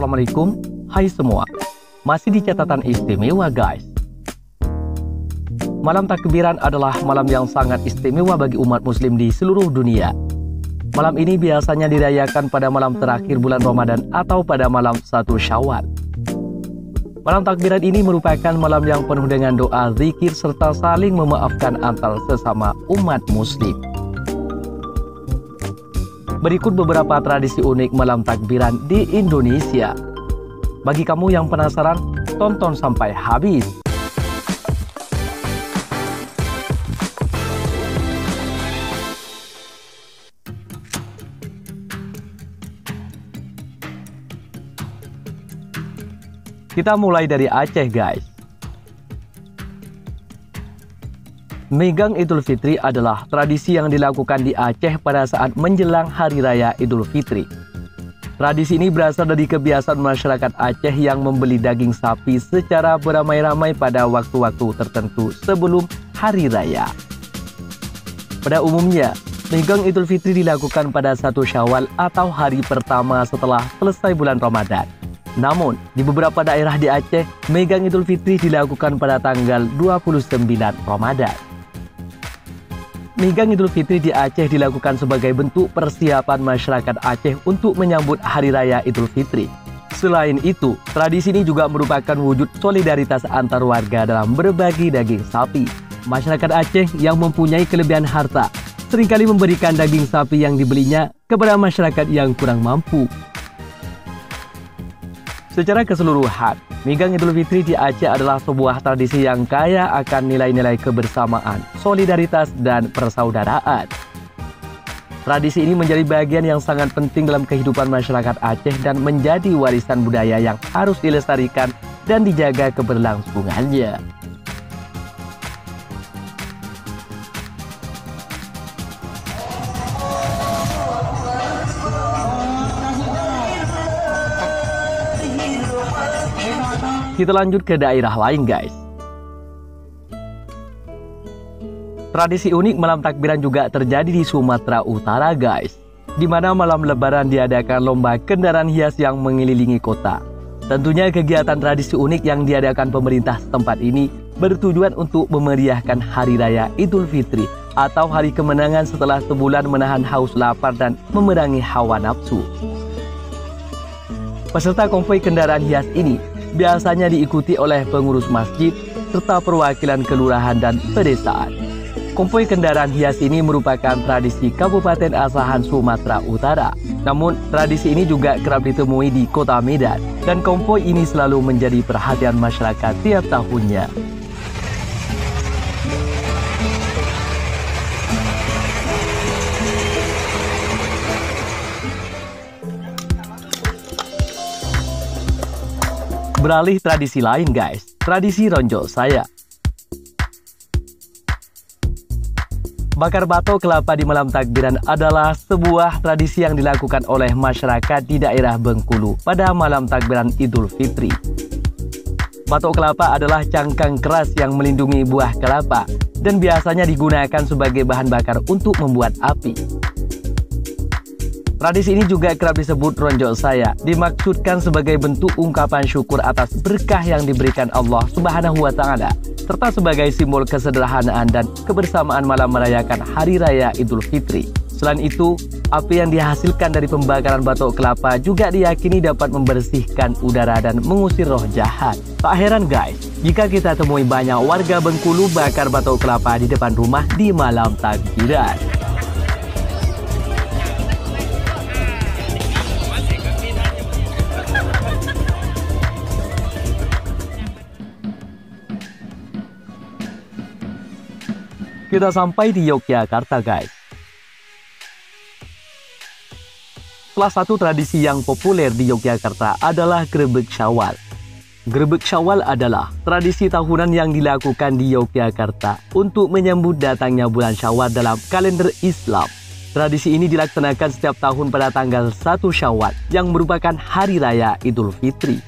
Assalamualaikum, hai semua. Masih di Catatan Istimewa, guys. Malam Takbiran adalah malam yang sangat istimewa bagi umat muslim di seluruh dunia. Malam ini biasanya dirayakan pada malam terakhir bulan Ramadan atau pada malam 1 Syawal. Malam Takbiran ini merupakan malam yang penuh dengan doa, zikir, serta saling memaafkan antar sesama umat muslim. Berikut beberapa tradisi unik malam Takbiran di Indonesia. Bagi kamu yang penasaran, tonton sampai habis. Kita mulai dari Aceh, guys. Meugang Idul Fitri adalah tradisi yang dilakukan di Aceh pada saat menjelang Hari Raya Idul Fitri. Tradisi ini berasal dari kebiasaan masyarakat Aceh yang membeli daging sapi secara beramai-ramai pada waktu-waktu tertentu sebelum Hari Raya. Pada umumnya, Meugang Idul Fitri dilakukan pada 1 Syawal atau hari pertama setelah selesai bulan Ramadan. Namun, di beberapa daerah di Aceh, Meugang Idul Fitri dilakukan pada tanggal 29 Ramadan. Meugang Idul Fitri di Aceh dilakukan sebagai bentuk persiapan masyarakat Aceh untuk menyambut Hari Raya Idul Fitri. Selain itu, tradisi ini juga merupakan wujud solidaritas antar warga dalam berbagi daging sapi. Masyarakat Aceh yang mempunyai kelebihan harta seringkali memberikan daging sapi yang dibelinya kepada masyarakat yang kurang mampu. Secara keseluruhan, Meugang Idul Fitri di Aceh adalah sebuah tradisi yang kaya akan nilai-nilai kebersamaan, solidaritas, dan persaudaraan. Tradisi ini menjadi bagian yang sangat penting dalam kehidupan masyarakat Aceh dan menjadi warisan budaya yang harus dilestarikan dan dijaga keberlangsungannya. Kita lanjut ke daerah lain, guys. Tradisi unik malam Takbiran juga terjadi di Sumatera Utara, guys, di mana malam Lebaran diadakan lomba kendaraan hias yang mengelilingi kota. Tentunya kegiatan tradisi unik yang diadakan pemerintah setempat ini bertujuan untuk memeriahkan Hari Raya Idul Fitri atau hari kemenangan setelah sebulan menahan haus lapar dan memerangi hawa nafsu. Peserta konvoi kendaraan hias ini biasanya diikuti oleh pengurus masjid serta perwakilan kelurahan dan pedesaan. Konvoi kendaraan hias ini merupakan tradisi Kabupaten Asahan, Sumatera Utara. Namun, tradisi ini juga kerap ditemui di Kota Medan, dan konvoi ini selalu menjadi perhatian masyarakat tiap tahunnya. Beralih tradisi lain, guys. Tradisi ronjo saya. Bakar batok kelapa di malam Takbiran adalah sebuah tradisi yang dilakukan oleh masyarakat di daerah Bengkulu pada malam Takbiran Idul Fitri. Batok kelapa adalah cangkang keras yang melindungi buah kelapa dan biasanya digunakan sebagai bahan bakar untuk membuat api. Tradisi ini juga kerap disebut ronjo saya, dimaksudkan sebagai bentuk ungkapan syukur atas berkah yang diberikan Allah Subhanahu wa Ta'ala, serta sebagai simbol kesederhanaan dan kebersamaan malam merayakan Hari Raya Idul Fitri. Selain itu, api yang dihasilkan dari pembakaran batok kelapa juga diyakini dapat membersihkan udara dan mengusir roh jahat. Tak heran, guys, jika kita temui banyak warga Bengkulu bakar batok kelapa di depan rumah di malam Takbiran. Kita sampai di Yogyakarta, guys. Salah satu tradisi yang populer di Yogyakarta adalah Grebeg Syawal. Grebeg Syawal adalah tradisi tahunan yang dilakukan di Yogyakarta untuk menyambut datangnya bulan Syawal dalam kalender Islam. Tradisi ini dilaksanakan setiap tahun pada tanggal 1 Syawal yang merupakan Hari Raya Idul Fitri.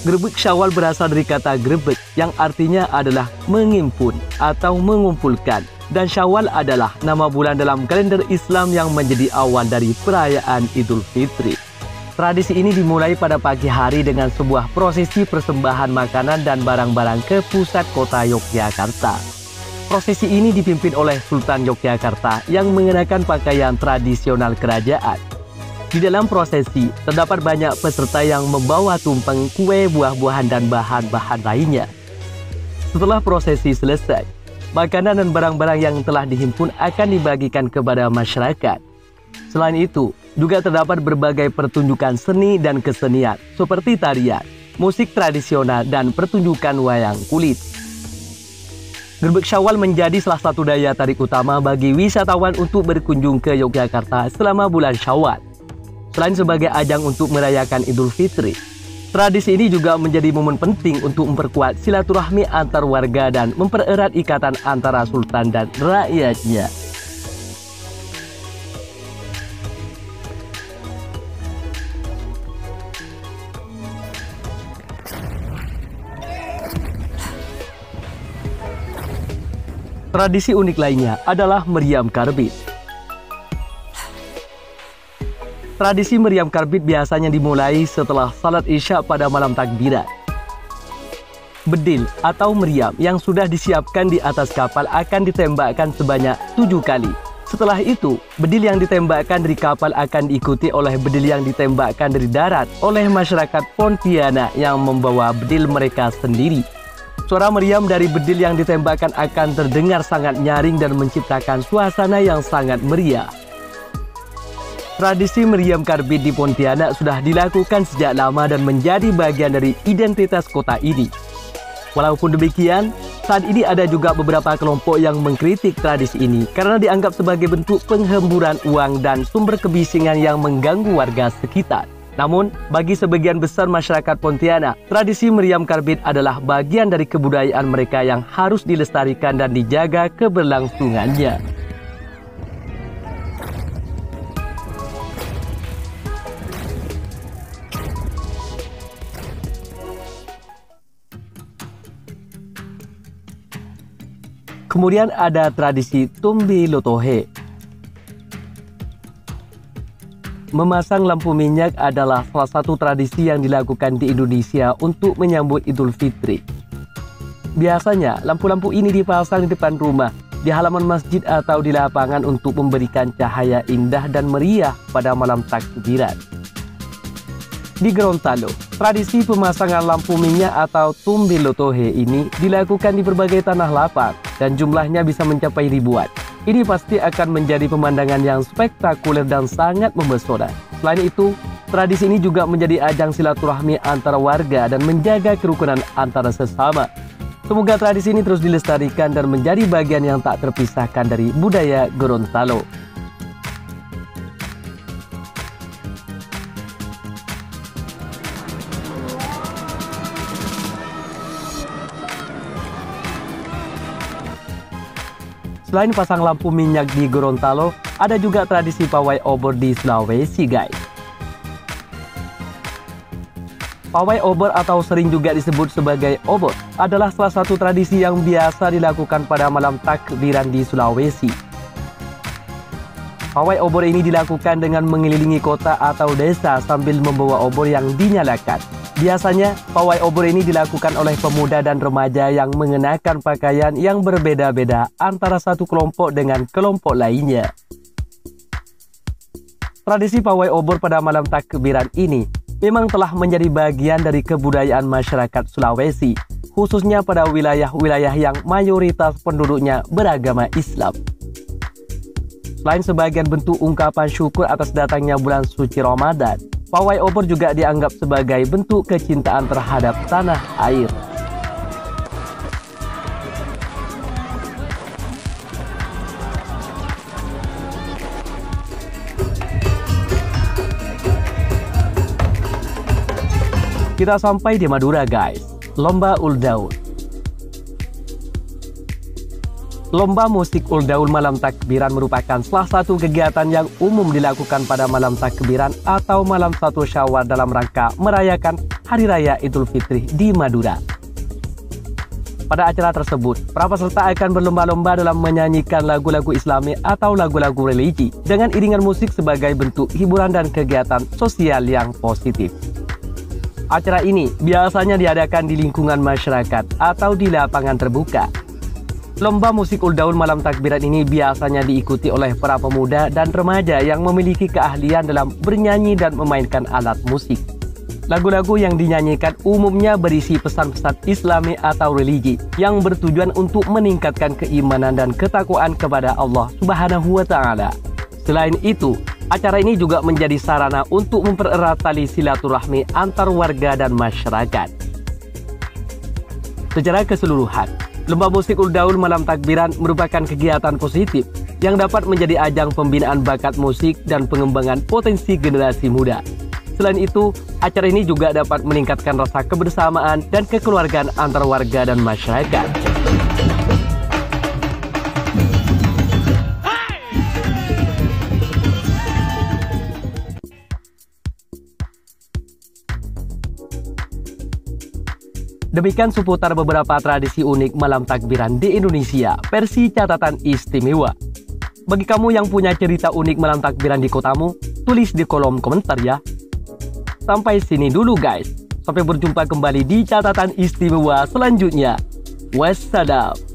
Grebeg Syawal berasal dari kata grebeg yang artinya adalah mengimpun atau mengumpulkan, dan Syawal adalah nama bulan dalam kalender Islam yang menjadi awal dari perayaan Idul Fitri. Tradisi ini dimulai pada pagi hari dengan sebuah prosesi persembahan makanan dan barang-barang ke pusat kota Yogyakarta. Prosesi ini dipimpin oleh Sultan Yogyakarta yang mengenakan pakaian tradisional kerajaan. Di dalam prosesi, terdapat banyak peserta yang membawa tumpeng, kue, buah-buahan, dan bahan-bahan lainnya. Setelah prosesi selesai, makanan dan barang-barang yang telah dihimpun akan dibagikan kepada masyarakat. Selain itu, juga terdapat berbagai pertunjukan seni dan kesenian seperti tarian, musik tradisional, dan pertunjukan wayang kulit. Grebeg Syawal menjadi salah satu daya tarik utama bagi wisatawan untuk berkunjung ke Yogyakarta selama bulan Syawal. Selain sebagai ajang untuk merayakan Idul Fitri, tradisi ini juga menjadi momen penting untuk memperkuat silaturahmi antar warga dan mempererat ikatan antara sultan dan rakyatnya. Tradisi unik lainnya adalah Meriam Karbit. Tradisi Meriam Karbit biasanya dimulai setelah salat Isya pada malam Takbiran. Bedil atau meriam yang sudah disiapkan di atas kapal akan ditembakkan sebanyak 7 kali. Setelah itu, bedil yang ditembakkan dari kapal akan diikuti oleh bedil yang ditembakkan dari darat oleh masyarakat Pontianak yang membawa bedil mereka sendiri. Suara meriam dari bedil yang ditembakkan akan terdengar sangat nyaring dan menciptakan suasana yang sangat meriah. Tradisi Meriam Karbit di Pontianak sudah dilakukan sejak lama dan menjadi bagian dari identitas kota ini. Walaupun demikian, saat ini ada juga beberapa kelompok yang mengkritik tradisi ini karena dianggap sebagai bentuk penghemburan uang dan sumber kebisingan yang mengganggu warga sekitar. Namun, bagi sebagian besar masyarakat Pontianak, tradisi Meriam Karbit adalah bagian dari kebudayaan mereka yang harus dilestarikan dan dijaga keberlangsungannya. Kemudian ada tradisi Tumbilotohe. Memasang lampu minyak adalah salah satu tradisi yang dilakukan di Indonesia untuk menyambut Idul Fitri. Biasanya, lampu-lampu ini dipasang di depan rumah, di halaman masjid atau di lapangan untuk memberikan cahaya indah dan meriah pada malam takbiran. Di Gorontalo, tradisi pemasangan lampu minyak atau Tumbilotohe ini dilakukan di berbagai tanah lapang dan jumlahnya bisa mencapai ribuan. Ini pasti akan menjadi pemandangan yang spektakuler dan sangat memesona. Selain itu, tradisi ini juga menjadi ajang silaturahmi antara warga dan menjaga kerukunan antara sesama. Semoga tradisi ini terus dilestarikan dan menjadi bagian yang tak terpisahkan dari budaya Gorontalo. Selain pasang lampu minyak di Gorontalo, ada juga tradisi pawai obor di Sulawesi, guys. Pawai obor atau sering juga disebut sebagai obor adalah salah satu tradisi yang biasa dilakukan pada malam takbiran di Sulawesi. Pawai obor ini dilakukan dengan mengelilingi kota atau desa sambil membawa obor yang dinyalakan. Biasanya, pawai obor ini dilakukan oleh pemuda dan remaja yang mengenakan pakaian yang berbeda-beda antara satu kelompok dengan kelompok lainnya. Tradisi pawai obor pada malam takbiran ini memang telah menjadi bagian dari kebudayaan masyarakat Sulawesi, khususnya pada wilayah-wilayah yang mayoritas penduduknya beragama Islam. Selain sebagian bentuk ungkapan syukur atas datangnya bulan suci Ramadan, pawai obor juga dianggap sebagai bentuk kecintaan terhadap tanah air. Kita sampai di Madura, guys. Lomba Uldaun. Lomba musik Uldaun malam takbiran merupakan salah satu kegiatan yang umum dilakukan pada malam takbiran atau malam 1 Syawal dalam rangka merayakan Hari Raya Idul Fitri di Madura. Pada acara tersebut, para peserta akan berlomba-lomba dalam menyanyikan lagu-lagu Islami atau lagu-lagu religi dengan iringan musik sebagai bentuk hiburan dan kegiatan sosial yang positif. Acara ini biasanya diadakan di lingkungan masyarakat atau di lapangan terbuka. Lomba musik Uldaun malam takbiran ini biasanya diikuti oleh para pemuda dan remaja yang memiliki keahlian dalam bernyanyi dan memainkan alat musik. Lagu-lagu yang dinyanyikan umumnya berisi pesan-pesan Islami atau religi yang bertujuan untuk meningkatkan keimanan dan ketakwaan kepada Allah Subhanahu wa Ta'ala. Selain itu, acara ini juga menjadi sarana untuk mempererat tali silaturahmi antar warga dan masyarakat. Secara keseluruhan, lomba musik Uldaun malam takbiran merupakan kegiatan positif yang dapat menjadi ajang pembinaan bakat musik dan pengembangan potensi generasi muda. Selain itu, acara ini juga dapat meningkatkan rasa kebersamaan dan kekeluargaan antar warga dan masyarakat. Demikian seputar beberapa tradisi unik malam takbiran di Indonesia, versi Catatan Istimewa. Bagi kamu yang punya cerita unik malam takbiran di kotamu, tulis di kolom komentar ya. Sampai sini dulu guys. Sampai berjumpa kembali di Catatan Istimewa selanjutnya. Wassalam.